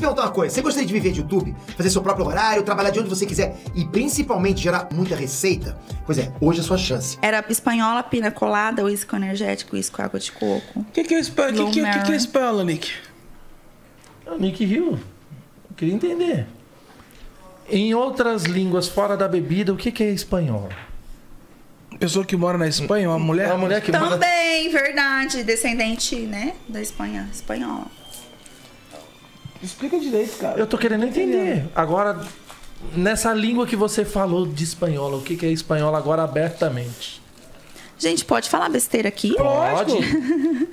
te perguntar uma coisa. Você gostaria de viver de YouTube? Fazer seu próprio horário, trabalhar de onde você quiser e principalmente gerar muita receita? Pois é, hoje é a sua chance. Era espanhola, pina colada, uísque energético, uísque água de coco. O que é espanhola, Nick? O Nick Hill. Eu queria entender. Em outras línguas, fora da bebida, o que é espanhola? Pessoa que mora na Espanha, uma mulher? É uma mulher que mora... Também, verdade. Descendente, né? Da Espanha, espanhola. Explica direito, cara. Eu tô querendo entender. Agora, nessa língua que você falou de espanhola, o que é espanhola agora abertamente? Gente, pode falar besteira aqui? Pode.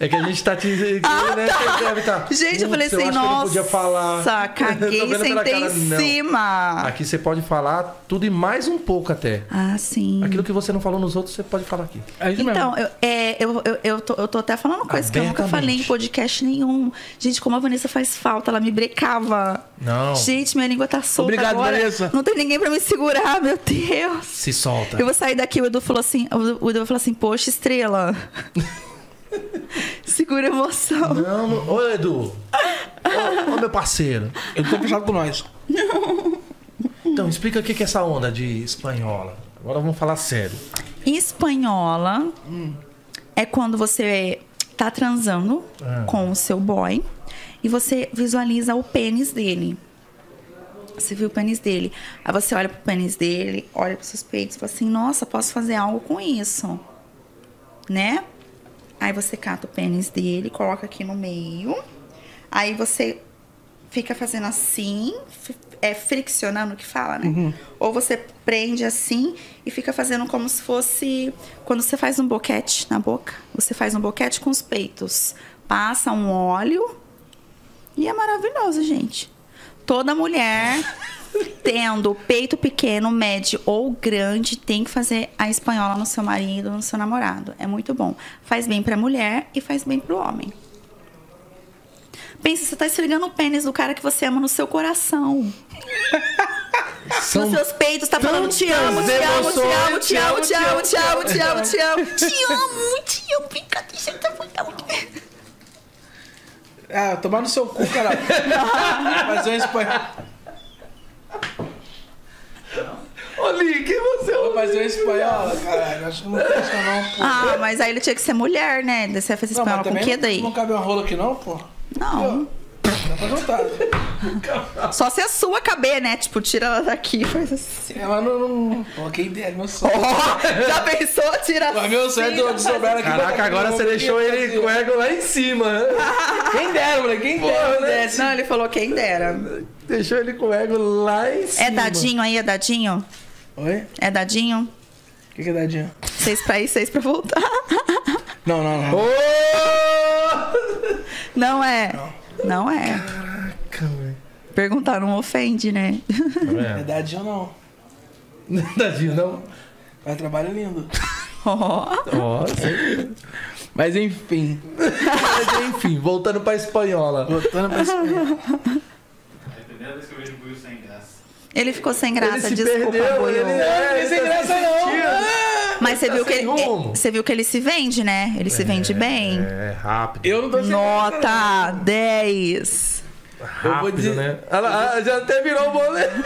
É que a gente tá te... né? Você deve tá... Gente, eu falei assim, nossa, não podia falar. Caguei, sentei em cima. Aqui você pode falar tudo e mais um pouco até. Ah, sim. Aquilo que você não falou nos outros, você pode falar aqui. É então, eu tô até falando uma coisa que eu nunca falei em podcast nenhum. Gente, como a Vanessa faz falta, ela me brecava. Não. Gente, minha língua tá solta. Obrigado, agora. Vanessa. Não tem ninguém pra me segurar, meu Deus. Se solta. Eu vou sair daqui, o Edu falou assim, poxa, estrela. Segura a emoção. Não, não. Ô, Edu. Ô, meu parceiro. Eu tô fechado com nós. Não. Então, explica o que é essa onda de espanhola. Agora vamos falar sério. Espanhola é quando você tá transando com o seu boy e você visualiza o pênis dele. Você viu o pênis dele. Aí você olha pro pênis dele, olha pros seus peitos e fala assim, nossa, posso fazer algo com isso. Né? Aí você cata o pênis dele, coloca aqui no meio. Aí você fica fazendo assim, friccionando, que fala, né? Uhum. Ou você prende assim e fica fazendo como se fosse... Quando você faz um boquete na boca, você faz um boquete com os peitos. Passa um óleo e é maravilhoso, gente. Toda mulher, tendo peito pequeno, médio ou grande, tem que fazer a espanhola no seu marido, no seu namorado. É muito bom. Faz bem pra mulher e faz bem pro homem. Pensa, você tá esfregando o pênis do cara que você ama no seu coração. São nos seus peitos, tá falando te amo, te amo, te amo, te amo, te amo, te amo, te amo, te amo, te amo, fica aqui, você tá muito bom. Ah, tomar no seu cu, caralho. Fazer um espanhol. Ô, Nick, que você vai fazer um espanhol, caralho? Acho que não funciona, não, pô. Ah, mas aí ele tinha que ser mulher, né? Você vai fazer espanhol com o quê daí? Não cabe uma rola aqui, não, pô? Não. Dá pra juntar. Só se a sua caber, né? Tipo, tira ela daqui, faz assim. Ela não... Pô, quem der, meu sonho. Oh, já pensou? Tira assim. Mas meu sonho de sobrar aqui. Caraca, agora você deixou ele com o ego lá em cima. Quem dera, moleque. Quem dera, né? Não, ele falou quem dera. Deixou ele com o ego lá em cima. É dadinho aí? É dadinho? Oi? É dadinho? O que é dadinho? 6 pra ir, 6 pra voltar. Não, não, não. Oh! Não é... Não. Não é. Caraca, velho. Perguntar não ofende, né? É dadinho ou não? Dadinho não? Mas trabalho é lindo. Ó. Mas enfim. Mas enfim, voltando pra espanhola. Voltando pra espanhola. É a primeira vez que eu vejo o Buiu sem graça. Ele ficou sem graça, desculpa, Buiu. Ele sem graça não. Mas você viu, que ele se vende, né? Ele se vende bem. É, rápido. Eu não tô Nota 10. Rápido, né? Já até virou o boleto.